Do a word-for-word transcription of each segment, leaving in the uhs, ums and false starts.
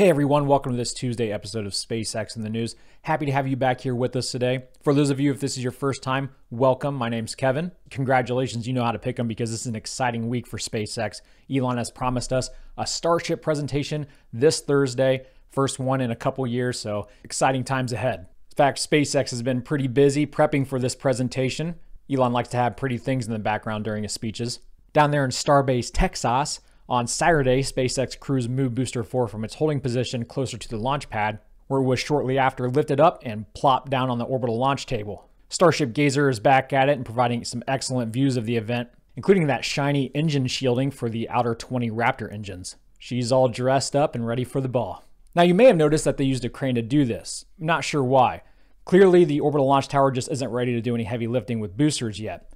Hey everyone, welcome to this Tuesday episode of SpaceX in the News. Happy to have you back here with us today. For those of you, if this is your first time, welcome. My name's Kevin. Congratulations, you know how to pick them because this is an exciting week for SpaceX. Elon has promised us a Starship presentation this Thursday, first one in a couple years, so exciting times ahead. In fact, SpaceX has been pretty busy prepping for this presentation. Elon likes to have pretty things in the background during his speeches. Down there in Starbase, Texas, on Saturday, SpaceX crews moved Booster four from its holding position closer to the launch pad, where it was shortly after lifted up and plopped down on the orbital launch table. Starship Gazer is back at it and providing some excellent views of the event, including that shiny engine shielding for the outer twenty Raptor engines. She's all dressed up and ready for the ball. Now, you may have noticed that they used a crane to do this. I'm not sure why. Clearly, the orbital launch tower just isn't ready to do any heavy lifting with boosters yet.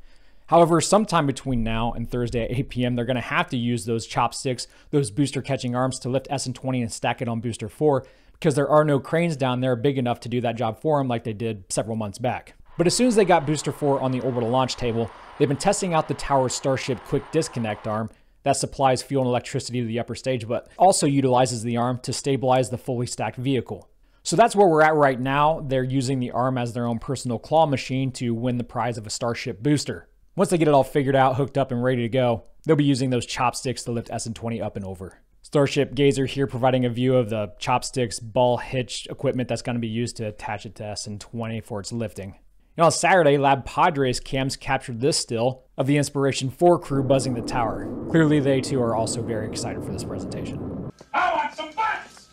However, sometime between now and Thursday at eight p m, they're going to have to use those chopsticks, those booster catching arms, to lift S N twenty and stack it on Booster four, because there are no cranes down there big enough to do that job for them like they did several months back. But as soon as they got Booster four on the orbital launch table, they've been testing out the tower's Starship quick disconnect arm that supplies fuel and electricity to the upper stage, but also utilizes the arm to stabilize the fully stacked vehicle. So that's where we're at right now. They're using the arm as their own personal claw machine to win the prize of a Starship booster. Once they get it all figured out, hooked up, and ready to go, they'll be using those chopsticks to lift S N twenty up and over. Starship Gazer here providing a view of the chopsticks, ball hitch equipment that's going to be used to attach it to S N twenty for its lifting. You know, on Saturday, Lab Padres cams captured this still of the Inspiration four crew buzzing the tower. Clearly, they too are also very excited for this presentation. I want some facts!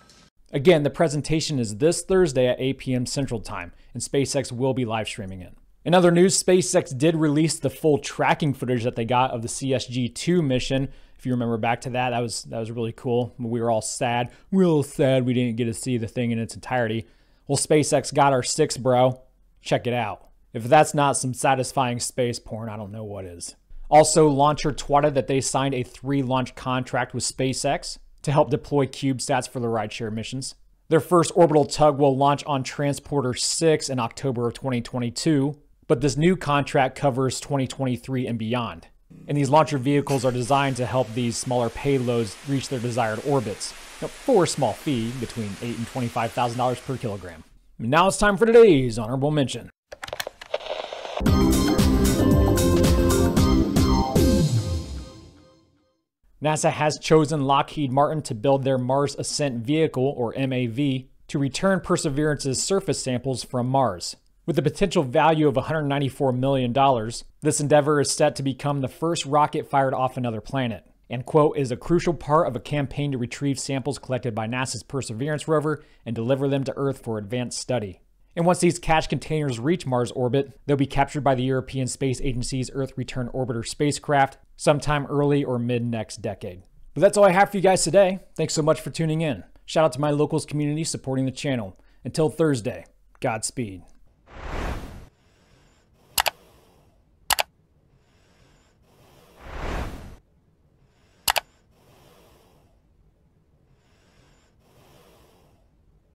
Again, the presentation is this Thursday at eight p m Central Time, and SpaceX will be live streaming it. In other news, SpaceX did release the full tracking footage that they got of the C S G two mission. If you remember back to that, that was that was really cool. We were all sad, real sad we didn't get to see the thing in its entirety. Well, SpaceX got our six, bro. Check it out. If that's not some satisfying space porn, I don't know what is. Also, Launcher twatted that they signed a three-launch contract with SpaceX to help deploy CubeSats for the rideshare missions. Their first orbital tug will launch on Transporter six in October of twenty twenty-two. But this new contract covers twenty twenty-three and beyond. And these launcher vehicles are designed to help these smaller payloads reach their desired orbits, now, for a small fee between eight thousand dollars and twenty-five thousand dollars per kilogram. Now it's time for today's honorable mention. NASA has chosen Lockheed Martin to build their Mars Ascent Vehicle, or M A V, to return Perseverance's surface samples from Mars. With a potential value of one hundred ninety-four million dollars, this endeavor is set to become the first rocket fired off another planet, and, quote, is a crucial part of a campaign to retrieve samples collected by NASA's Perseverance rover and deliver them to Earth for advanced study. And once these cache containers reach Mars orbit, they'll be captured by the European Space Agency's Earth Return Orbiter spacecraft sometime early or mid-next decade. But that's all I have for you guys today. Thanks so much for tuning in. Shout out to my locals community supporting the channel. Until Thursday, Godspeed.